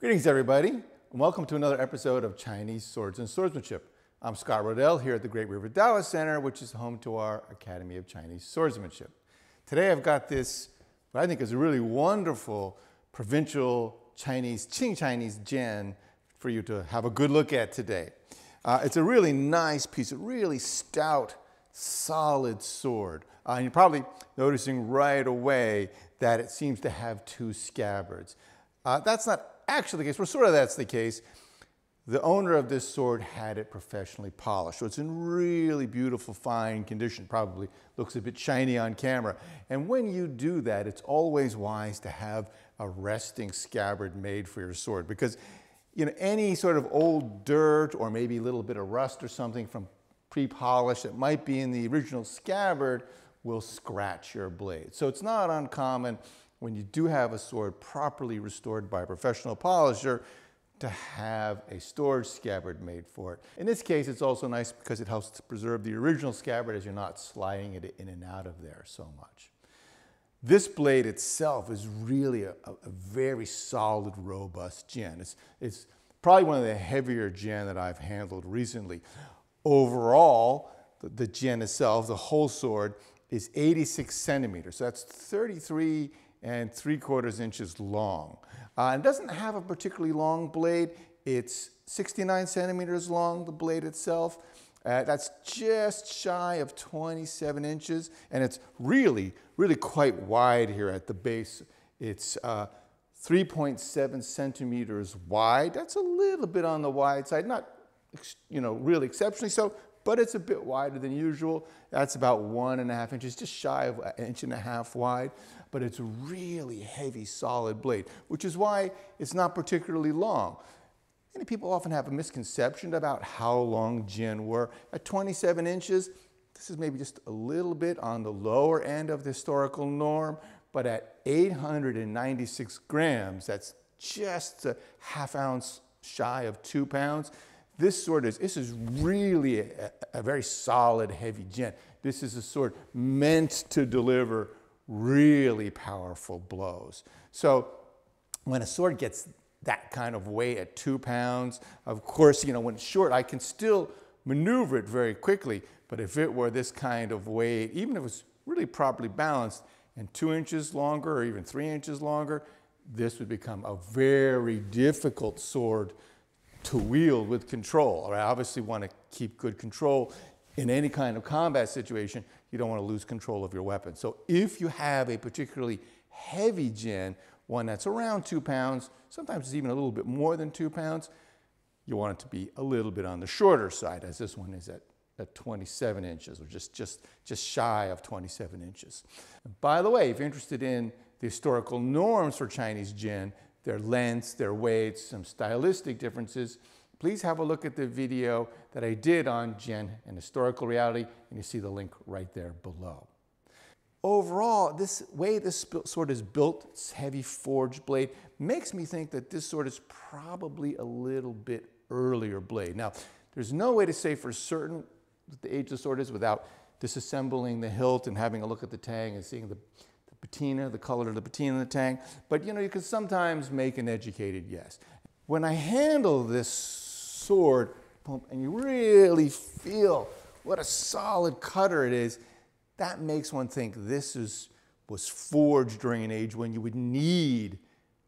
Greetings, everybody, and welcome to another episode of Chinese Swords and Swordsmanship. I'm Scott Rodell here at the Great River Taoist Center, which is home to our Academy of Chinese Swordsmanship. Today I've got this, what I think is a really wonderful provincial Chinese, Qing Chinese jian for you to have a good look at today. It's a really nice piece, a really stout, solid sword. And you're probably noticing right away that it seems to have two scabbards. That's not actually the case, well, sort of that's the case. The owner of this sword had it professionally polished, so it's in really beautiful, fine condition. Probably looks a bit shiny on camera. And when you do that, it's always wise to have a resting scabbard made for your sword, because you know, any sort of old dirt or maybe a little bit of rust or something from pre-polish that might be in the original scabbard will scratch your blade. So it's not uncommon when you do have a sword properly restored by a professional polisher to have a storage scabbard made for it. In this case, it's also nice because it helps to preserve the original scabbard as you're not sliding it in and out of there so much. This blade itself is really a very solid, robust jian. It's probably one of the heavier jian that I've handled recently. Overall, the jian itself, the whole sword, is 86 centimeters, so that's 33 3/4 inches long. It doesn't have a particularly long blade. It's 69 centimeters long, the blade itself. That's just shy of 27 inches, and it's really, really quite wide here at the base. It's 3.7 centimeters wide. That's a little bit on the wide side, not really exceptionally so, but it's a bit wider than usual. That's about 1.5 inches, just shy of 1.5 inches wide, but it's a really heavy, solid blade, which is why it's not particularly long. Many people often have a misconception about how long jian were. At 27 inches, this is maybe just a little bit on the lower end of the historical norm, but at 896 grams, that's just a half ounce shy of 2 pounds. This sword is, this is really a very solid, heavy jian. This is a sword meant to deliver really powerful blows. So when a sword gets that kind of weight at 2 pounds, of course, you know, when it's short, I can still maneuver it very quickly, but if it were this kind of weight, even if it was really properly balanced and 2 inches longer or even 3 inches longer, this would become a very difficult sword to wield with control. I obviously want to keep good control in any kind of combat situation. You don't want to lose control of your weapon. So if you have a particularly heavy jian, one that's around 2 pounds, sometimes it's even a little bit more than 2 pounds, you want it to be a little bit on the shorter side, as this one is at 27 inches, or just shy of 27 inches. And by the way, if you're interested in the historical norms for Chinese jian, their lengths, their weights, some stylistic differences, please have a look at the video that I did on jian and historical reality, and you see the link right there below. Overall, this way this sword is built, its heavy forged blade, makes me think that this sword is probably a little bit earlier blade. Now, there's no way to say for certain what the age of the sword is without disassembling the hilt and having a look at the tang and seeing the patina, the color of the patina and the tang, but you know, you can sometimes make an educated guess. When I handle this sword, and you really feel what a solid cutter it is, that makes one think this was forged during an age when you would need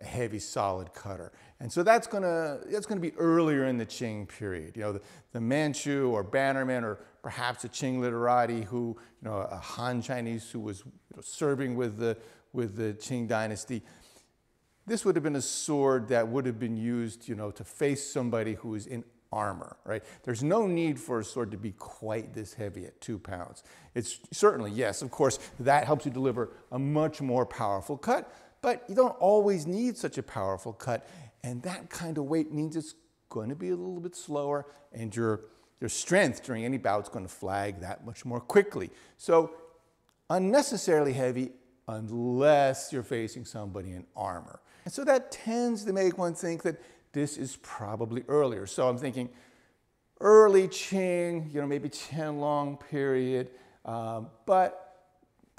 a heavy, solid cutter. And so that's gonna be earlier in the Qing period. You know, the Manchu or bannerman, or perhaps a Qing literati who, you know, a Han Chinese who was serving with the Qing dynasty. This would have been a sword that would have been used, you know, to face somebody who is in armor, right? There's no need for a sword to be quite this heavy at 2 pounds. It's certainly, yes, of course, that helps you deliver a much more powerful cut, but you don't always need such a powerful cut, and that kind of weight means it's going to be a little bit slower, and your strength during any bout is going to flag that much more quickly. So unnecessarily heavy unless you're facing somebody in armor. And so that tends to make one think that this is probably earlier. So I'm thinking early Qing, you know, maybe Qianlong period, but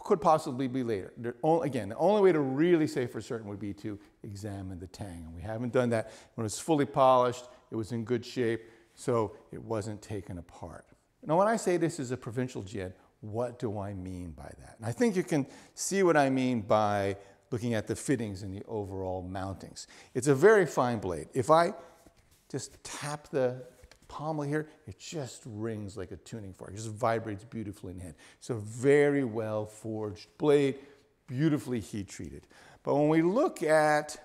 could possibly be later. Again, the only way to really say for certain would be to examine the tang, and we haven't done that. When it was fully polished, it was in good shape, so it wasn't taken apart. Now, when I say this is a provincial jian, what do I mean by that? And I think you can see what I mean by looking at the fittings and the overall mountings. It's a very fine blade. If I just tap the pommel here, it just rings like a tuning fork. It just vibrates beautifully in the hand. It's a very well forged blade, beautifully heat treated. But when we look at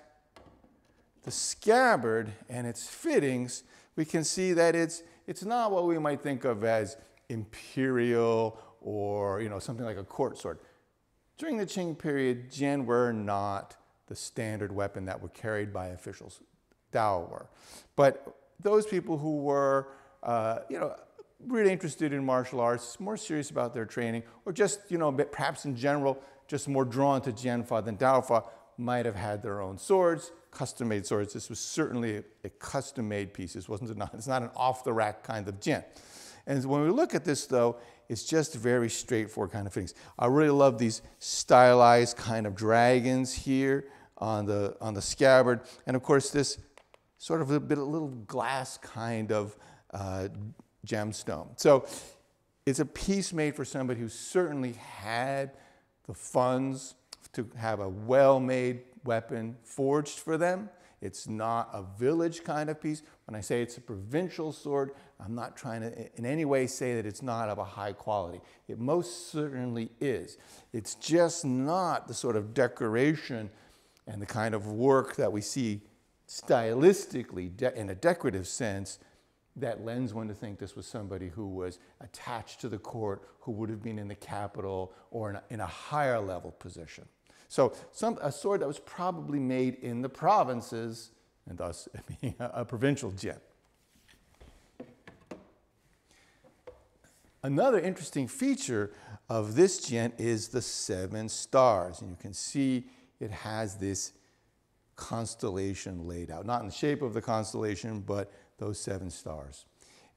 the scabbard and its fittings, we can see that it's not what we might think of as imperial or, you know, something like a court sword. During the Qing period, jian were not the standard weapon that were carried by officials. Dao were. But those people who were, you know, really interested in martial arts, more serious about their training, or just, you know, perhaps in general, just more drawn to Jianfa than Daofa, might have had their own swords, custom-made swords. This was certainly a custom-made piece. This wasn't it's not an off-the-rack kind of jian. And when we look at this, though, it's just very straightforward kind of things. I really love these stylized kind of dragons here on the scabbard, and of course this sort of a little glass kind of gemstone. So it's a piece made for somebody who certainly had the funds to have a well-made weapon forged for them. It's not a village kind of piece. When I say it's a provincial sword, I'm not trying to in any way say that it's not of a high quality. It most certainly is. It's just not the sort of decoration and the kind of work that we see stylistically, in a decorative sense, that lends one to think this was somebody who was attached to the court, who would have been in the capital or in a higher level position. So a sword that was probably made in the provinces, and thus being a provincial jian. Another interesting feature of this jian is the 7 stars, and you can see it has this constellation laid out, not in the shape of the constellation, but those 7 stars.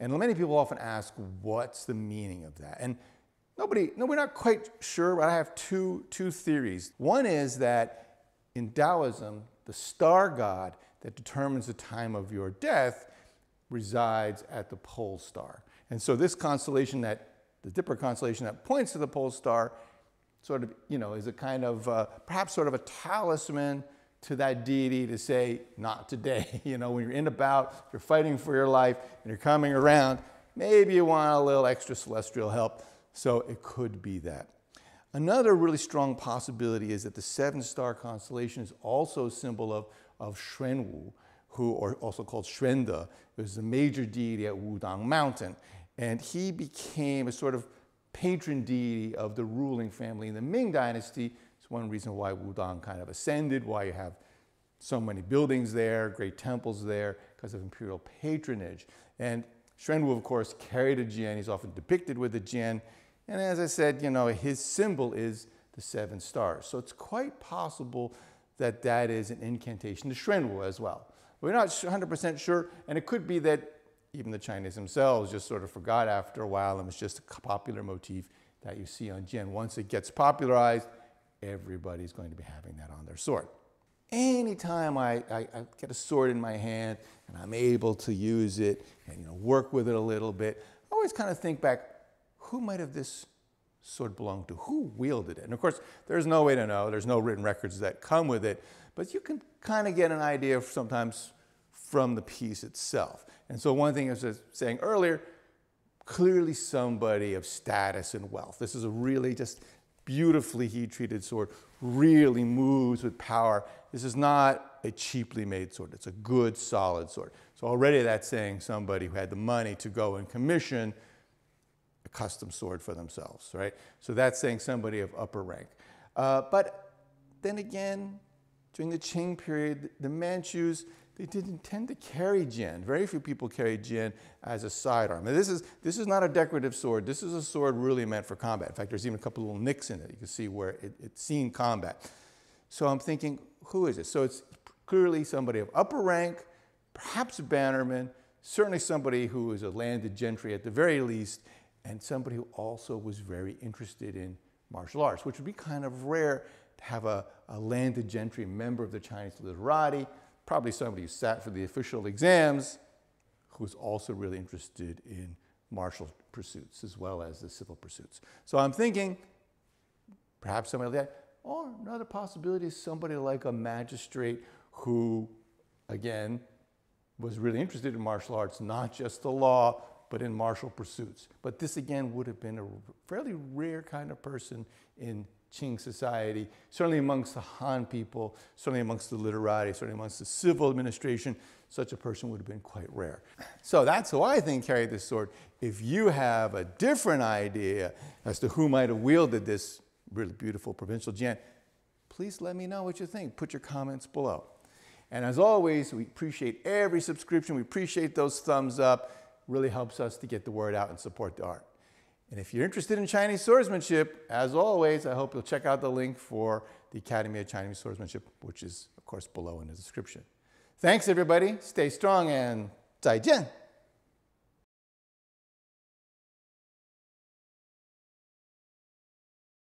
And many people often ask, what's the meaning of that? And we're not quite sure, but I have two theories. One is that in Taoism, the star god that determines the time of your death resides at the pole star. And so this constellation, the Dipper constellation that points to the pole star, sort of, you know, is a kind of, perhaps sort of a talisman to that deity to say, not today. You know, when you're in about, you're fighting for your life, and you're coming around, maybe you want a little extra celestial help. So it could be that. Another really strong possibility is that the 7-star constellation is also a symbol of Shenwu, who, or also called Xuande, was the major deity at Wudang Mountain. And he became a sort of patron deity of the ruling family in the Ming Dynasty. One reason why Wudang kind of ascended, why you have so many buildings there, great temples there, because of imperial patronage. And Shenwu, of course, carried a jian. He's often depicted with a jian. And as I said, you know, his symbol is the 7 stars. So it's quite possible that that is an incantation to Shenwu as well. We're not 100% sure, and it could be that even the Chinese themselves just sort of forgot after a while, and it's just a popular motif that you see on jian. Once it gets popularized, everybody's going to be having that on their sword. Anytime I get a sword in my hand and I'm able to use it and, you know, work with it a little bit, I always kind of think back, who might have this sword belonged to? Who wielded it? And of course, there's no way to know. There's no written records that come with it, but you can kind of get an idea sometimes from the piece itself. And so one thing I was saying earlier, clearly somebody of status and wealth. This is a really just beautifully heat-treated sword, really moves with power. This is not a cheaply made sword. It's a good, solid sword. So already that's saying somebody who had the money to go and commission a custom sword for themselves, right? So that's saying somebody of upper rank. But then again, during the Qing period, the Manchus, they didn't tend to carry jian. Very few people carried jian as a sidearm. And this is not a decorative sword. This is a sword really meant for combat. In fact, there's even a couple little nicks in it. You can see where it's seen combat. So I'm thinking, who is this? So it's clearly somebody of upper rank, perhaps a bannerman, certainly somebody who is a landed gentry at the very least, and somebody who also was very interested in martial arts, which would be kind of rare to have a landed gentry member of the Chinese literati, probably somebody who sat for the official exams, who was also really interested in martial pursuits as well as the civil pursuits. So I'm thinking perhaps somebody like that, or another possibility is somebody like a magistrate who, again, was really interested in martial arts, not just the law, but in martial pursuits. But this, again, would have been a fairly rare kind of person in Qing society, certainly amongst the Han people, certainly amongst the literati, certainly amongst the civil administration. Such a person would have been quite rare. So that's who I think carried this sword. If you have a different idea as to who might have wielded this really beautiful provincial jian, please let me know what you think. Put your comments below. And as always, we appreciate every subscription. We appreciate those thumbs up. Really helps us to get the word out and support the art. And if you're interested in Chinese swordsmanship, as always, I hope you'll check out the link for the Academy of Chinese Swordsmanship, which is, of course, below in the description. Thanks, everybody. Stay strong and zaijian.